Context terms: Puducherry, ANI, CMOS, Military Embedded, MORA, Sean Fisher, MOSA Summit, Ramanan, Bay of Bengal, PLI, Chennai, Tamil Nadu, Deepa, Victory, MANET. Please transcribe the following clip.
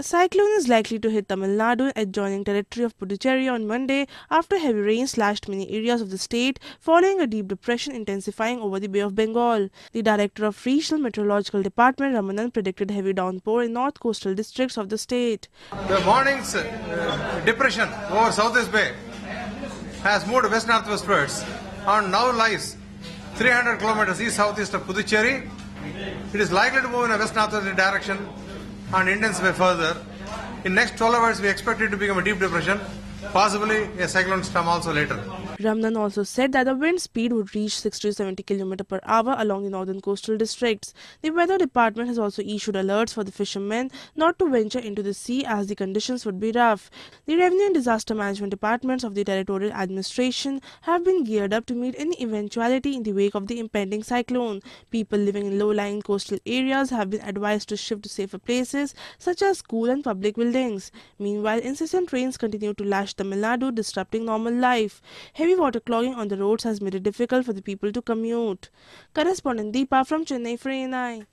A cyclone is likely to hit Tamil Nadu, adjoining territory of Puducherry, on Monday after heavy rain slashed many areas of the state, following a deep depression intensifying over the Bay of Bengal. The director of Regional Meteorological Department, Ramanan, predicted heavy downpour in north coastal districts of the state. The morning's depression over Southeast Bay has moved west-northwestwards and now lies 300 kilometers east-southeast of Puducherry. It is likely to move in a west-northwest direction and intensify further. In next 12 hours, we expect it to become a deep depression, possibly a cyclone storm also later. Ramanan also said that the wind speed would reach 60 to 70 km per hour along the northern coastal districts. The weather department has also issued alerts for the fishermen not to venture into the sea as the conditions would be rough. The revenue and disaster management departments of the territorial administration have been geared up to meet any eventuality in the wake of the impending cyclone. People living in low-lying coastal areas have been advised to shift to safer places such as school and public buildings. Meanwhile, incessant rains continue to lash Tamil Nadu, disrupting normal life. Heavy water clogging on the roads has made it difficult for the people to commute. Correspondent Deepa from Chennai for ANI.